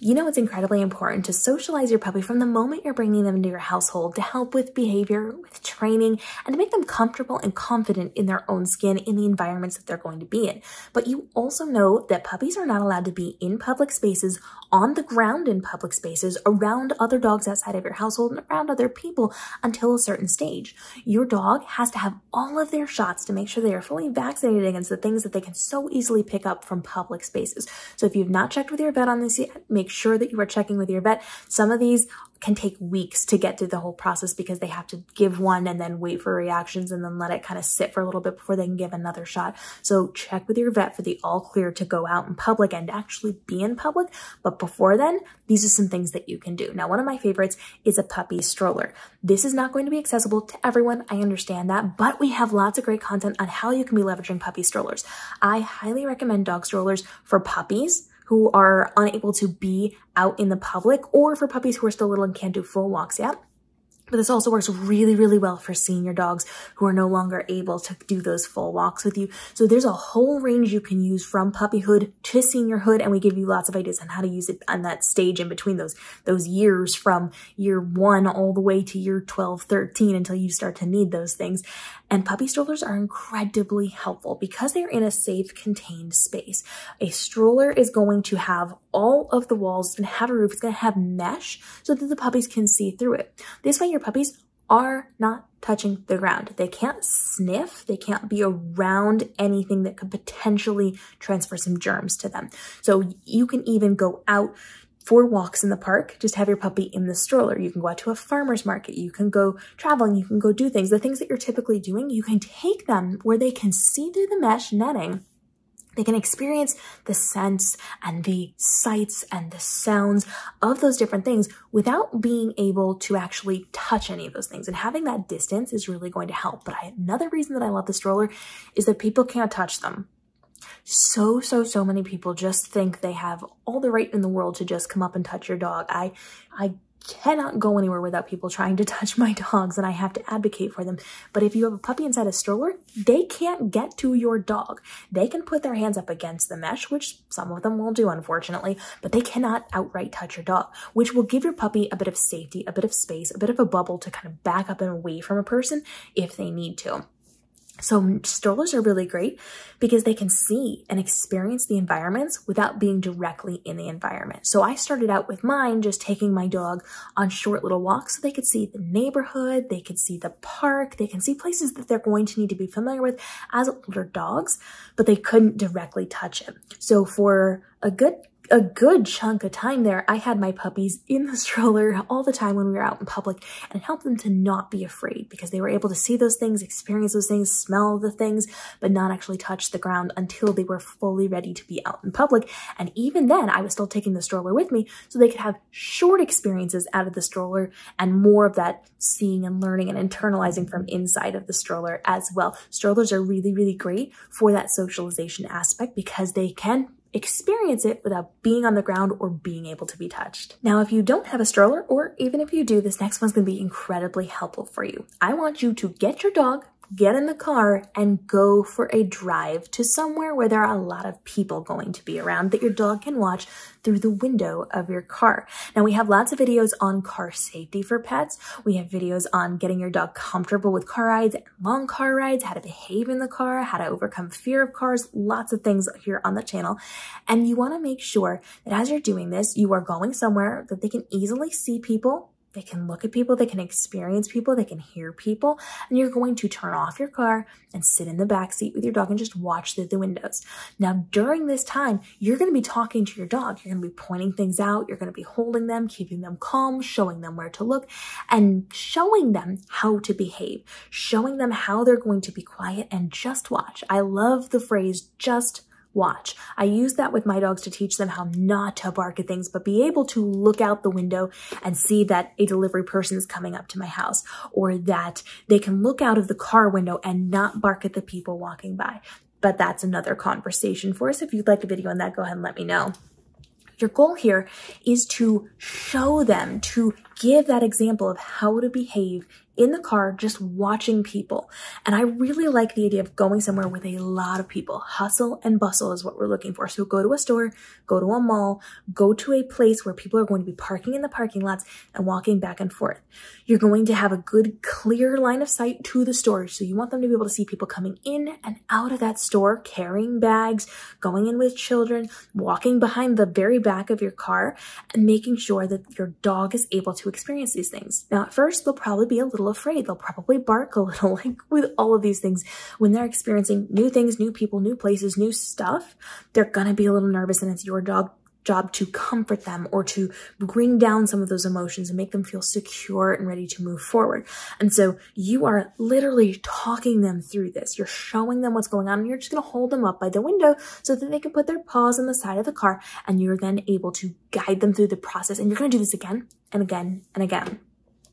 You know, it's incredibly important to socialize your puppy from the moment you're bringing them into your household to help with behavior, with training, and to make them comfortable and confident in their own skin in the environments that they're going to be in. But you also know that puppies are not allowed to be in public spaces, on the ground in public spaces, around other dogs outside of your household, and around other people until a certain stage. Your dog has to have all of their shots to make sure they are fully vaccinated against the things that they can so easily pick up from public spaces. So if you've not checked with your vet on this yet, make sure that you are checking with your vet. Some of these can take weeks to get through the whole process because they have to give one and then wait for reactions and then let it kind of sit for a little bit before they can give another shot. So check with your vet for the all clear to go out in public and actually be in public. But before then, these are some things that you can do. Now, one of my favorites is a puppy stroller. This is not going to be accessible to everyone. I understand that, but we have lots of great content on how you can be leveraging puppy strollers. I highly recommend dog strollers for puppies who are unable to be out in the public, or for puppies who are still little and can't do full walks yet. But this also works really, really well for senior dogs who are no longer able to do those full walks with you. So there's a whole range you can use from puppyhood to seniorhood, and we give you lots of ideas on how to use it on that stage in between those years, from year 1 all the way to year 12, 13, until you start to need those things. And puppy strollers are incredibly helpful because they're in a safe, contained space. A stroller is going to have all of the walls and have a roof. It's going to have mesh so that the puppies can see through it. This way, your puppies are not touching the ground. They can't sniff. They can't be around anything that could potentially transfer some germs to them. So you can even go out for walks in the park, just have your puppy in the stroller. You can go out to a farmer's market. You can go traveling. You can go do things. The things that you're typically doing, you can take them where they can see through the mesh netting. They can experience the scents and the sights and the sounds of those different things without being able to actually touch any of those things. And having that distance is really going to help. But another reason that I love the stroller is that people can't touch them. So many people just think they have all the right in the world to just come up and touch your dog. I cannot go anywhere without people trying to touch my dogs, and I have to advocate for them. But if you have a puppy inside a stroller, they can't get to your dog. They can put their hands up against the mesh, which some of them will do, unfortunately, but they cannot outright touch your dog, which will give your puppy a bit of safety, a bit of space, a bit of a bubble to kind of back up and away from a person if they need to. So strollers are really great because they can see and experience the environments without being directly in the environment. So I started out with mine just taking my dog on short little walks so they could see the neighborhood, they could see the park, they can see places that they're going to need to be familiar with as older dogs, but they couldn't directly touch it. So for a good chunk of time there, I had my puppies in the stroller all the time when we were out in public, and it helped them to not be afraid because they were able to see those things, experience those things, smell the things, but not actually touch the ground until they were fully ready to be out in public. And even then, I was still taking the stroller with me so they could have short experiences out of the stroller and more of that seeing and learning and internalizing from inside of the stroller as well. Strollers are really, really great for that socialization aspect because they can experience it without being on the ground or being able to be touched. Now, if you don't have a stroller, or even if you do, this next one's gonna be incredibly helpful for you. I want you to get your dog, get in the car, and go for a drive to somewhere where there are a lot of people going to be around that your dog can watch through the window of your car. Now, we have lots of videos on car safety for pets. We have videos on getting your dog comfortable with car rides, long car rides, how to behave in the car, how to overcome fear of cars, lots of things here on the channel. And you want to make sure that as you're doing this, you are going somewhere that they can easily see people, they can look at people, they can experience people, they can hear people, and you're going to turn off your car and sit in the back seat with your dog and just watch through the windows. Now, during this time, you're gonna be talking to your dog. You're gonna be pointing things out. You're gonna be holding them, keeping them calm, showing them where to look, and showing them how to behave, showing them how they're going to be quiet and just watch. I love the phrase, just watch. I use that with my dogs to teach them how not to bark at things, but be able to look out the window and see that a delivery person is coming up to my house, or that they can look out of the car window and not bark at the people walking by. But that's another conversation for us. If you'd like a video on that, go ahead and let me know. Your goal here is to show them, to give that example of how to behave in the car just watching people. And I really like the idea of going somewhere with a lot of people. Hustle and bustle is what we're looking for. So go to a store, go to a mall, go to a place where people are going to be parking in the parking lots and walking back and forth. You're going to have a good, clear line of sight to the store. So you want them to be able to see people coming in and out of that store, carrying bags, going in with children, walking behind the very back of your car, and making sure that your dog is able to experience these things. Now, at first, they'll probably be a little afraid. They'll probably bark a little, like with all of these things. When they're experiencing new things, new people, new places, new stuff, they're gonna be a little nervous, and it's your job to comfort them or to bring down some of those emotions and make them feel secure and ready to move forward. And so you are literally talking them through this. You're showing them what's going on, and you're just gonna hold them up by the window so that they can put their paws on the side of the car, and you're then able to guide them through the process. And you're gonna do this again and again and again.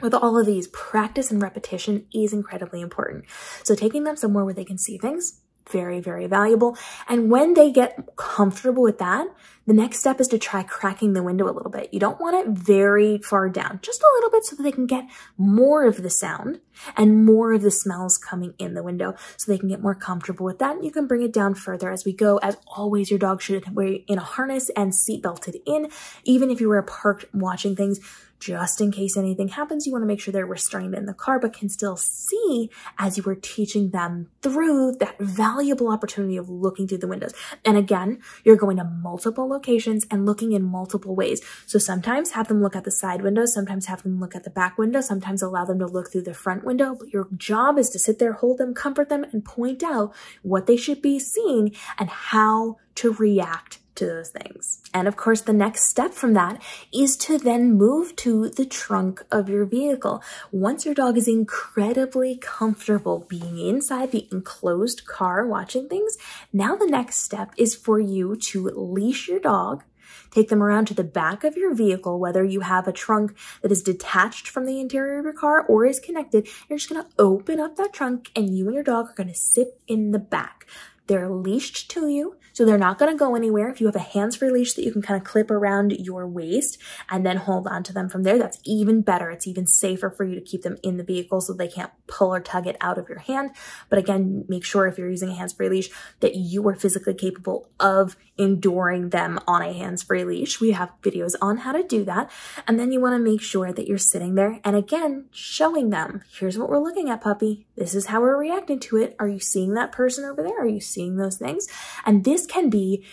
With all of these, practice and repetition is incredibly important. So taking them somewhere where they can see things, very, very valuable. And when they get comfortable with that, the next step is to try cracking the window a little bit. You don't want it very far down, just a little bit so that they can get more of the sound and more of the smells coming in the window so they can get more comfortable with that. And you can bring it down further as we go. As always, your dog should be in a harness and seat belted in. Even if you were parked watching things, just in case anything happens, you want to make sure they're restrained in the car but can still see as you were teaching them through that valuable opportunity of looking through the windows. And again, you're going to multiple locations and looking in multiple ways. So sometimes have them look at the side window, sometimes have them look at the back window, sometimes allow them to look through the front window. But your job is to sit there, hold them, comfort them, and point out what they should be seeing and how to react to those things. And of course, the next step from that is to then move to the trunk of your vehicle. Once your dog is incredibly comfortable being inside the enclosed car watching things, now the next step is for you to leash your dog, take them around to the back of your vehicle, whether you have a trunk that is detached from the interior of your car or is connected. You're just gonna open up that trunk and you and your dog are gonna sit in the back. They're leashed to you, so they're not gonna go anywhere. If you have a hands-free leash that you can kind of clip around your waist and then hold on to them from there, that's even better. It's even safer for you to keep them in the vehicle so they can't pull or tug it out of your hand. But again, make sure if you're using a hands-free leash that you are physically capable of enduring them on a hands-free leash. We have videos on how to do that. And then you wanna make sure that you're sitting there and again, showing them, here's what we're looking at, puppy. This is how we're reacting to it. Are you seeing that person over there? Are you seeing those things? And this can be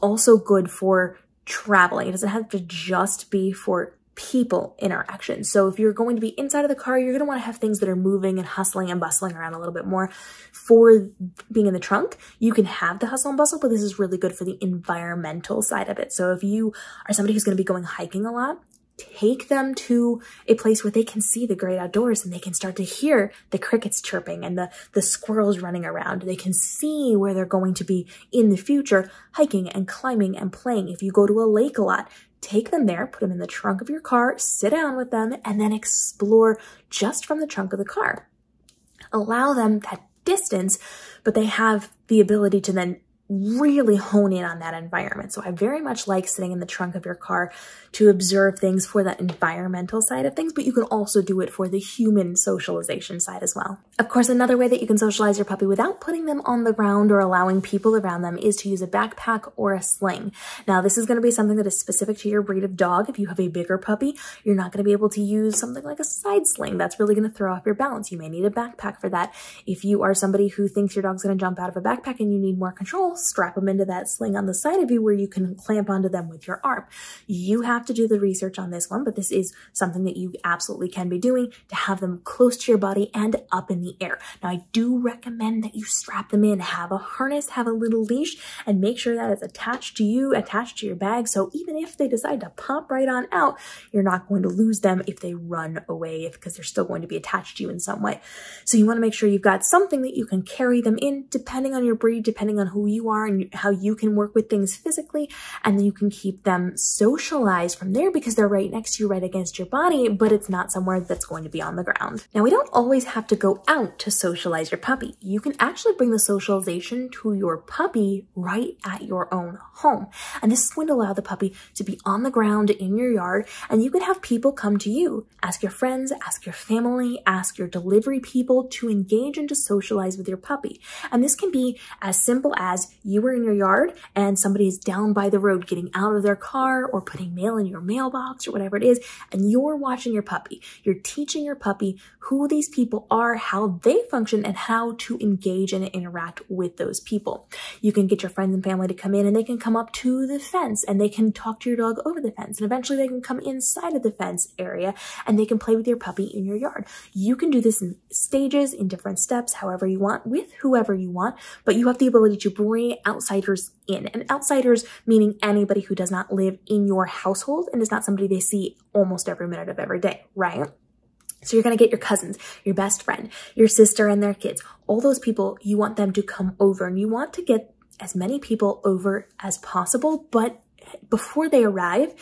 also good for traveling. It doesn't have to just be for people interaction. So if you're going to be inside of the car, you're going to want to have things that are moving and hustling and bustling around a little bit more. For being in the trunk, you can have the hustle and bustle, but this is really good for the environmental side of it. So if you are somebody who's going to be going hiking a lot, take them to a place where they can see the great outdoors and they can start to hear the crickets chirping and the squirrels running around. They can see where they're going to be in the future, hiking and climbing and playing. If you go to a lake a lot, take them there, put them in the trunk of your car, sit down with them, and then explore just from the trunk of the car. Allow them that distance, but they have the ability to then really hone in on that environment. So I very much like sitting in the trunk of your car to observe things for that environmental side of things, but you can also do it for the human socialization side as well. Of course, another way that you can socialize your puppy without putting them on the ground or allowing people around them is to use a backpack or a sling. Now, this is going to be something that is specific to your breed of dog. If you have a bigger puppy, you're not going to be able to use something like a side sling. That's really going to throw off your balance. You may need a backpack for that. If you are somebody who thinks your dog's going to jump out of a backpack and you need more control, strap them into that sling on the side of you where you can clamp onto them with your arm. You have to do the research on this one, but this is something that you absolutely can be doing to have them close to your body and up in the air. Now, I do recommend that you strap them in, have a harness, have a little leash, and make sure that it's attached to you, attached to your bag. So even if they decide to pop right on out, you're not going to lose them if they run away, because they're still going to be attached to you in some way. So you want to make sure you've got something that you can carry them in, depending on your breed, depending on who you you are and how you can work with things physically, and then you can keep them socialized from there because they're right next to you, right against your body, but it's not somewhere that's going to be on the ground. Now, we don't always have to go out to socialize your puppy. You can actually bring the socialization to your puppy right at your own home. And this is going to allow the puppy to be on the ground in your yard, and you can have people come to you. Ask your friends, ask your family, ask your delivery people to engage and to socialize with your puppy. And this can be as simple as you were in your yard and somebody is down by the road getting out of their car or putting mail in your mailbox or whatever it is, and you're watching your puppy. You're teaching your puppy who these people are, how they function, and how to engage and interact with those people. You can get your friends and family to come in, and they can come up to the fence and they can talk to your dog over the fence, and eventually they can come inside of the fence area and they can play with your puppy in your yard. You can do this in stages, in different steps, however you want, with whoever you want, but you have the ability to bring outsiders in. And outsiders meaning anybody who does not live in your household and is not somebody they see almost every minute of every day, right? So you're going to get your cousins, your best friend, your sister and their kids, all those people. You want them to come over, and you want to get as many people over as possible. But before they arrive,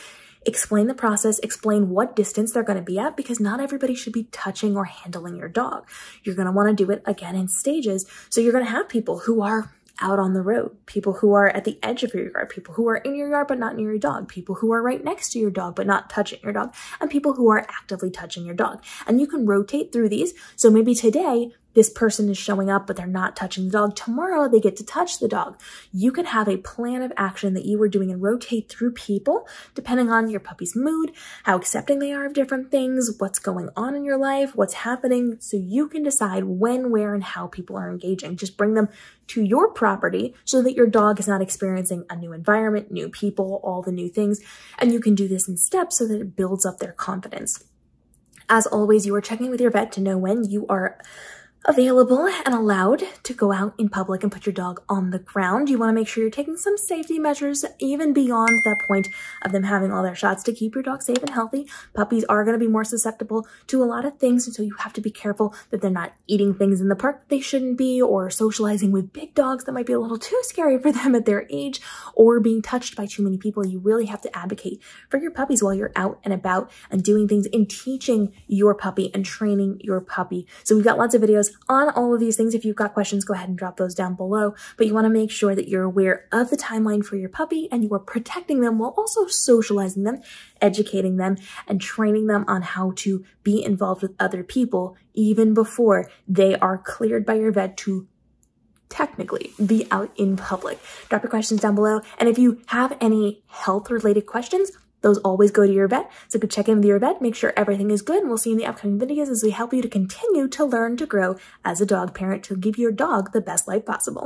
explain the process, explain what distance they're going to be at, because not everybody should be touching or handling your dog. You're going to want to do it again in stages. So you're going to have people who are out on the road, people who are at the edge of your yard, people who are in your yard but not near your dog, people who are right next to your dog but not touching your dog, and people who are actively touching your dog. And you can rotate through these. So maybe today, this person is showing up, but they're not touching the dog. Tomorrow they get to touch the dog. You can have a plan of action that you were doing and rotate through people depending on your puppy's mood, how accepting they are of different things, what's going on in your life, what's happening. So you can decide when, where, and how people are engaging. Just bring them to your property so that your dog is not experiencing a new environment, new people, all the new things. And you can do this in steps so that it builds up their confidence. As always, you are checking with your vet to know when you are available and allowed to go out in public and put your dog on the ground. You want to make sure you're taking some safety measures even beyond that point of them having all their shots to keep your dog safe and healthy. Puppies are going to be more susceptible to a lot of things, and so you have to be careful that they're not eating things in the park that they shouldn't be, or socializing with big dogs that might be a little too scary for them at their age, or being touched by too many people. You really have to advocate for your puppies while you're out and about and doing things and teaching your puppy and training your puppy. So we've got lots of videos on all of these things. If you've got questions, go ahead and drop those down below, but you want to make sure that you're aware of the timeline for your puppy and you are protecting them while also socializing them, educating them, and training them on how to be involved with other people even before they are cleared by your vet to technically be out in public. Drop your questions down below, and if you have any health related questions, those always go to your vet. So go check in with your vet, make sure everything is good, and we'll see you in the upcoming videos as we help you to continue to learn to grow as a dog parent to give your dog the best life possible.